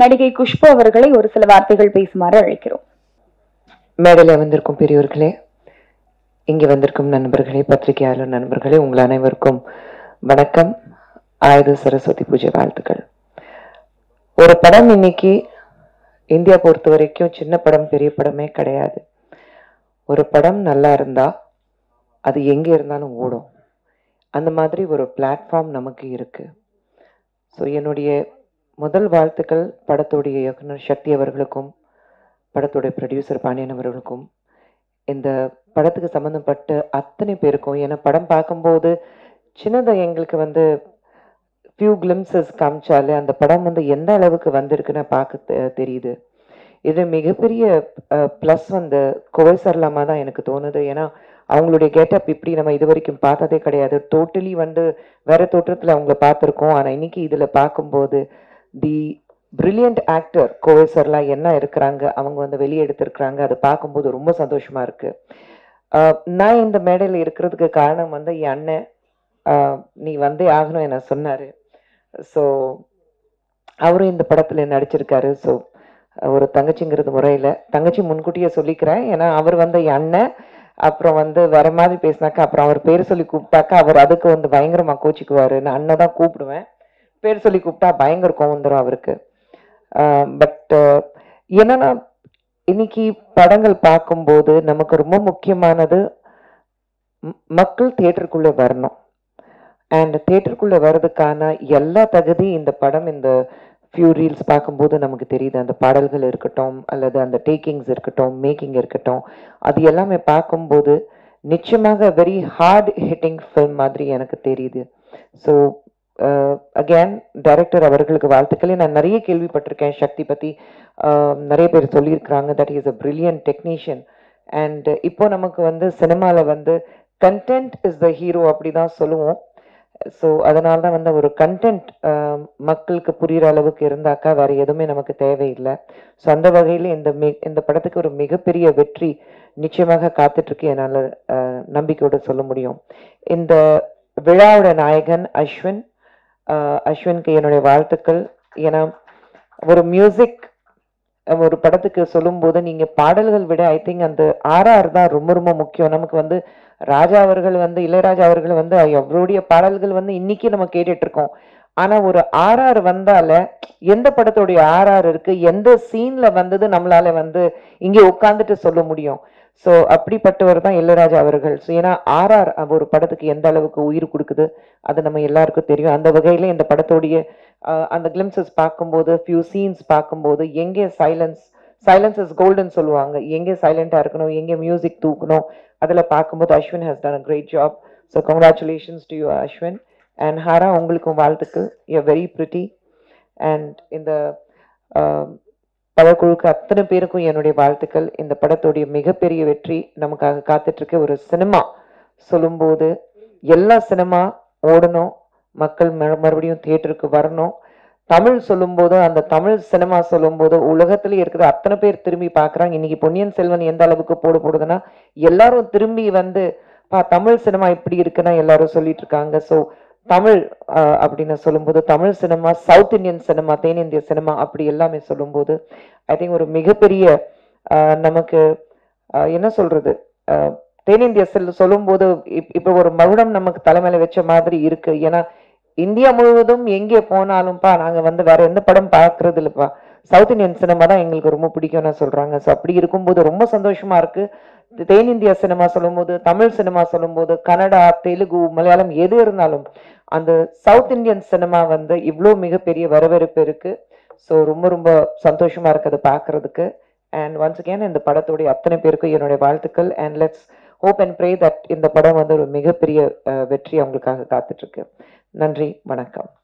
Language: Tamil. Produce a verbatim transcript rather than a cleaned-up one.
நடிகை குஷ்பு அவர்களை ஒரு சில வார்த்தைகள் பேசுமாறு அழைக்கிறோம். மேடையில் வந்திருக்கும் பெரியவர்களே, இங்கே வந்திருக்கும் நண்பர்களே, பத்திரிகையாளர் நண்பர்களே, உங்கள் அனைவருக்கும் வணக்கம். ஆயுத சரஸ்வதி பூஜை வாழ்த்துக்கள். ஒரு படம் இன்னைக்கு இந்தியா பொறுத்த வரைக்கும் சின்ன படம் பெரிய படமே கிடையாது. ஒரு படம் நல்லா இருந்தா அது எங்கே இருந்தாலும் ஓடும். அந்த மாதிரி ஒரு பிளாட்ஃபார்ம் நமக்கு இருக்கு. ஸோ என்னுடைய முதல் வாழ்த்துக்கள் படத்துடைய இயக்குனர் சக்தி அவர்களுக்கும் படத்துடைய ப்ரொடியூசர் பாண்டியன் அவர்களுக்கும் இந்த படத்துக்கு சம்மந்தப்பட்ட அத்தனை பேருக்கும். ஏன்னா படம் பார்க்கும்போது சின்னதாக எங்களுக்கு வந்து ஃபியூ கிளிம்சஸ் காமிச்சாலே அந்த படம் வந்து எந்த அளவுக்கு வந்திருக்குன்னு பார்க்க தெரியுது. இது மிகப்பெரிய ப்ளஸ் வந்து கோவை சரலாமா தான் எனக்கு தோணுது. ஏன்னா அவங்களுடைய கெட்டப் இப்படி நம்ம இது வரைக்கும் பார்த்ததே கிடையாது. டோட்டலி வந்து வேற தோற்றத்தில் அவங்கள பார்த்துருக்கோம். ஆனால் இன்னைக்கு இதில் பார்க்கும்போது the brilliant actor Kovai Sarala என்ன இருக்கிறாங்க அவங்க வந்து வெளியே எடுத்திருக்கிறாங்க. அதை பார்க்கும்போது ரொம்ப சந்தோஷமா இருக்கு. நான் இந்த மேடையில் இருக்கிறதுக்கு காரணம் வந்து என் அண்ணன் நீ வந்தே ஆகணும் என்ன சொன்னார். ஸோ அவரும் இந்த படத்தில் நடிச்சிருக்காரு. ஸோ ஒரு தங்கச்சிங்கிறது முறையில் தங்கச்சி முன்கூட்டியே சொல்லிக்கிறேன். ஏன்னா அவர் வந்து என் அண்ணன் அப்புறம் வந்து வர மாதிரி பேசினாக்கா அப்புறம் அவர் பேர் சொல்லி கூப்பிட்டாக்கா அவர் அதுக்கு வந்து பயங்கரமாக கோச்சிக்குவார். நான் அண்ணன் தான் கூப்பிடுவேன், பேர் சொல்லி கூப்பிட்டா பயங்கர கோவம் தரும் அவருக்கு. பட் என்னன்னா இன்னைக்கு படங்கள் பார்க்கும்போது நமக்கு ரொம்ப முக்கியமானது மக்கள் தியேட்டருக்குள்ளே வரணும். அண்ட் தியேட்டருக்குள்ளே வர்றதுக்கான எல்லா தகுதி இந்த படம் இந்த ஃபியூ ரீல்ஸ் பார்க்கும்போது நமக்கு தெரியுது. அந்த பாடல்கள் இருக்கட்டும் அல்லது அந்த டேக்கிங்ஸ் இருக்கட்டும் மேக்கிங் இருக்கட்டும் அது எல்லாமே பார்க்கும்போது நிச்சயமாக வெரி ஹார்ட் ஹிட்டிங் ஃபில்ம் மாதிரி எனக்கு தெரியுது. ஸோ அகேன் டைரக்டர் அவர்களுக்கு வாழ்த்துக்களே. நான் நிறைய கேள்விப்பட்டிருக்கேன் சக்தி பற்றி, நிறைய பேர் சொல்லியிருக்கிறாங்க that is a brilliant technician. And இப்போ நமக்கு வந்து சினிமாவில் வந்து கண்டென்ட் இஸ் த ஹீரோ அப்படி தான் சொல்லுவோம். ஸோ அதனால தான் வந்து ஒரு கண்டென்ட் மக்களுக்கு புரிகிற அளவுக்கு இருந்தாக்கா வேறு எதுவுமே நமக்கு தேவையில்லை. ஸோ அந்த வகையில் இந்த மி இந்த படத்துக்கு ஒரு மிகப்பெரிய வெற்றி நிச்சயமாக காத்துட்ருக்கு என்னால் நம்பிக்கையோடு சொல்ல முடியும். இந்த விழாவோட நாயகன் அஸ்வின், அஸ்வினுக்கு என்னுடைய வாழ்த்துக்கள். ஏன்னா ஒரு மியூசிக் ஒரு படத்துக்கு சொல்லும்போது நீங்கள் பாடல்கள் விட ஐ திங்க் அந்த ஆர்ஆர் தான் ரொம்ப ரொம்ப முக்கியம். நமக்கு வந்து ராஜா அவர்கள் வந்து இளையராஜா அவர்கள் வந்து அவருடைய பாடல்கள் வந்து இன்னைக்கு நம்ம கேட்டுட்டு இருக்கோம். ஆனா ஒரு ஆர்ஆர் வந்தால எந்த படத்துடைய ஆர்ஆர் இருக்கு எந்த சீன்ல வந்தது நம்மளால வந்து இங்கே உட்கார்ந்துட்டு சொல்ல முடியும். ஸோ அப்படிப்பட்டவர் தான் இளையராஜா அவர்கள். ஸோ ஏன்னா ஆர்ஆர் ஒரு படத்துக்கு எந்த அளவுக்கு உயிர் கொடுக்குது அது நம்ம எல்லாருக்கும் தெரியும். அந்த வகையில இந்த படத்துடைய அந்த கிளிம்சஸ் பார்க்கும்போது ஃபியூ சீன்ஸ் பார்க்கும்போது எங்கே சைலன்ஸ் சைலன்ஸ் இஸ் கோல்டுன்னு சொல்லுவாங்க, எங்கே சைலண்டா இருக்கணும் எங்கே மியூசிக் தூக்கணும் அதில் பார்க்கும்போது Ashwin has done a great job. So congratulations to you Ashwin. And ஹாரா உங்களுக்கும் வாழ்த்துக்கள். You very pretty. அண்ட் இந்த படக்குழுக்கு அத்தனை பேருக்கும் என்னுடைய வாழ்த்துக்கள். இந்த படத்துடைய மிகப்பெரிய வெற்றி நமக்காக காத்துட்ருக்கு. ஒரு சினிமா சொல்லும்போது எல்லா சினிமா ஓடணும், மக்கள் மறுபடியும் தியேட்டருக்கு வரணும். தமிழ் சொல்லும்போது அந்த தமிழ் சினிமா சொல்லும்போது உலகத்திலேயே இருக்கிற அத்தனை பேர் திரும்பி பார்க்குறாங்க. இன்னைக்கு பொன்னியின் செல்வன் எந்த அளவுக்கு போட போடுதுன்னா எல்லாரும் திரும்பி வந்து பா தமிழ் சினிமா இப்படி இருக்குன்னா எல்லாரும் சொல்லிட்டு இருக்காங்க. ஸோ தமிழ் அப்படின்னு சொல்லும்போது Tamil cinema, south Indian cinema, தென்னிந்திய சினிமா அப்படி எல்லாமே சொல்லும்போது ஐ திங்க் ஒரு மிகப்பெரிய நமக்கு என்ன சொல்றது தென்னிந்திய செல் சொல்லும்போது இப் இப்போ ஒரு மகுடம் நமக்கு தலைமையில வச்ச மாதிரி இருக்கு. ஏன்னா இந்தியா முழுவதும் எங்கே போனாலும்ப்பா நாங்கள் வந்து வேற எந்த படம் பார்க்கறது இல்லைப்பா, சவுத் இந்தியன் சினிமா தான் எங்களுக்கு ரொம்ப பிடிக்கும்னு சொல்றாங்க. ஸோ அப்படி இருக்கும்போது ரொம்ப சந்தோஷமா இருக்கு. தென்னிந்தியா சினிமா சொல்லும்போது தமிழ் சினிமா சொல்லும்போது கன்னடா தெலுங்கு மலையாளம் எது இருந்தாலும் அந்த சவுத் இந்தியன் சினிமா வந்து இவ்வளோ மிகப்பெரிய வரவேற்பு இருக்கு. ஸோ ரொம்ப ரொம்ப சந்தோஷமா இருக்கு அதை பார்க்கறதுக்கு. அண்ட் ஒன்ஸ் அகேன் இந்த படத்துடைய அத்தனை பேருக்கும் என்னுடைய வாழ்த்துக்கள். And let's hope and pray that இந்த படம் வந்து ஒரு மிகப்பெரிய வெற்றி அவங்களுக்காக காத்துட்டு இருக்கு. நன்றி, வணக்கம்.